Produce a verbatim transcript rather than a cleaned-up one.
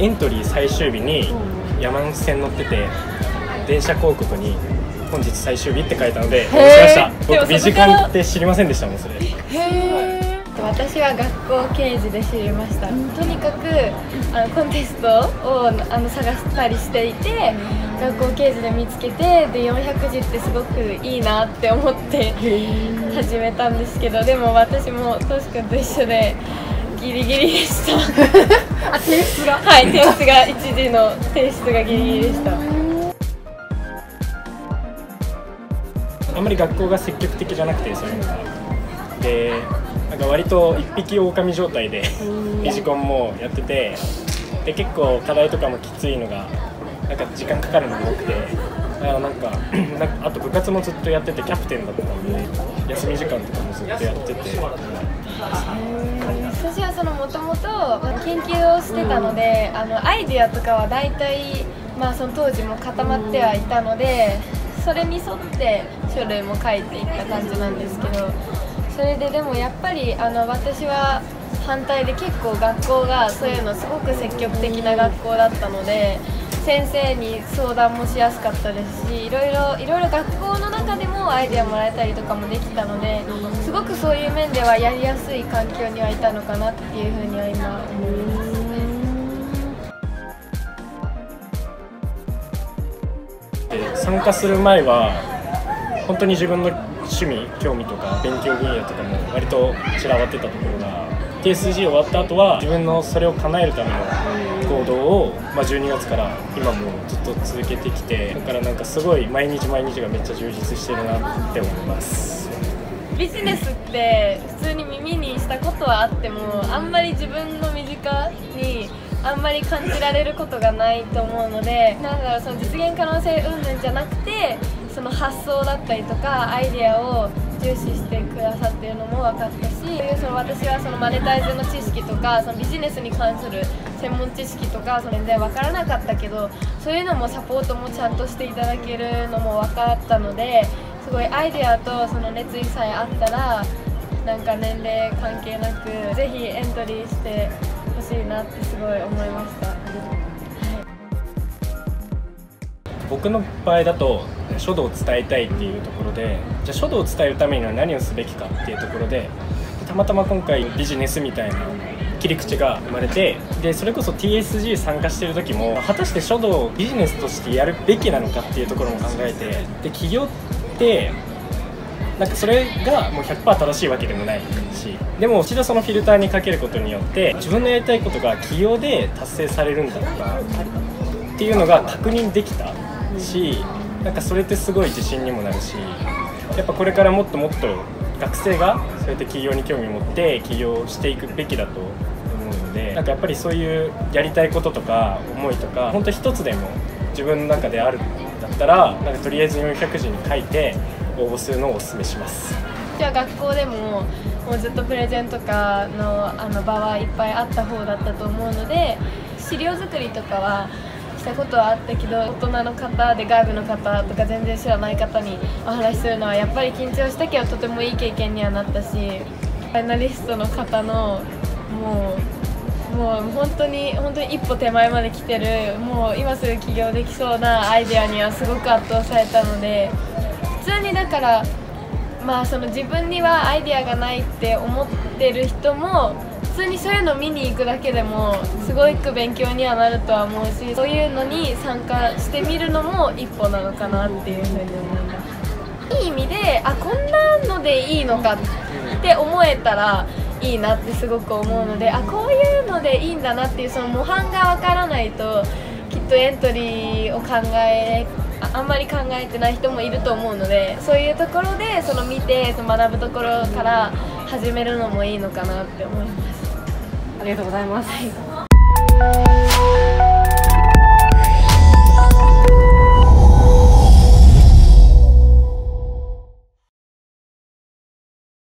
エントリー最終日に山手線乗ってて電車広告に「本日最終日」って書いたので押しました。僕ビジカンって知りませんでしたもんそれ。私は学校刑事で知りました。とにかくあのコンテストをあの探したりしていて、学校刑事で見つけて、でよんひゃく字ってすごくいいなって思って始めたんですけど、でも私もとし君と一緒でギリギリでしたあ、点数がはい、点数が一時の提出がギリギリでした。あんまり学校が積極的じゃなくて、そういうのがで、なんか割と一匹狼状態でビジコンもやってて、で結構課題とかもきついのがなんか時間かかるのが多くて、だからなんかなんかあと部活もずっとやってて、キャプテンだったんで休み時間とかもずっとやってて。私はそのもともと研究をしてたので、あのアイディアとかは大体、まあ、その当時も固まってはいたので、それに沿って書類も書いていった感じなんですけど。それででもやっぱりあの私は反対で、結構学校がそういうのすごく積極的な学校だったので、先生に相談もしやすかったですし、いろいろいろいろ学校の中でもアイデアもらえたりとかもできたので、すごくそういう面ではやりやすい環境にはいたのかなっていうふうには今思います。参加する前は本当に自分の趣味、興味とか勉強分野とかも割と散らばってたところが、 ティーエスジー 終わった後は自分のそれを叶えるための行動を、まあ、じゅうにがつから今もずっと続けてきて、だからなんかすごい毎日毎日がめっちゃ充実してるなって思います。ビジネスって普通に耳にしたことはあっても、あんまり自分の身近にあんまり感じられることがないと思うので、なんだろう、その実現可能性云々じゃなくて、その発想だったりとかアイデアを重視してくださっているのも分かったし、その私はそのマネタイズの知識とか、そのビジネスに関する専門知識とか全然分からなかったけど、そういうのもサポートもちゃんとしていただけるのも分かったので、すごいアイデアとその熱意さえあったら、なんか年齢関係なくぜひエントリーしてほしいなってすごい思いました。僕の場合だと書道を伝えたいっていうところで、じゃあ書道を伝えるためには何をすべきかっていうところで、たまたま今回ビジネスみたいな切り口が生まれて、でそれこそ ティーエスジー 参加してる時も、果たして書道をビジネスとしてやるべきなのかっていうところも考えて、で起業ってなんかそれがもう ひゃくパーセント 正しいわけでもないし、でも一度そのフィルターにかけることによって、自分のやりたいことが起業で達成されるんだとかっていうのが確認できたし、なんかそれってすごい自信にもなるし、やっぱこれからもっともっと学生がそうやって起業に興味を持って起業していくべきだと思うので、なんかやっぱりそういうやりたいこととか思いとか、本当一つでも自分の中であるんだったら、なんかとりあえずよんひゃくじに書いて応募するのをお勧めします。じゃあ学校でももうずっとプレゼンとかのあの場はいっぱいあった方だったと思うので、資料作りとかはしたことはあったけど、大人の方で外部の方とか全然知らない方にお話しするのはやっぱり緊張したけど、とてもいい経験にはなったし、ファイナリストの方のもうもう本当に本当に一歩手前まで来てる、もう今すぐ起業できそうなアイデアにはすごく圧倒されたので、普通にだからまあその自分にはアイデアがないって思ってる人も。普通にそういうのを見に行くだけでもすごく勉強にはなるとは思うし、そういうのに参加してみるのも一歩なのかなっていうふうに思います。いい意味で、あ、こんなのでいいのかって思えたらいいなってすごく思うので、あ、こういうのでいいんだなっていうその模範がわからないと、きっとエントリーを考えあ, あんまり考えてない人もいると思うので、そういうところでその見てその学ぶところから始めるのもいいのかなって思います。ありがとうございます。はい。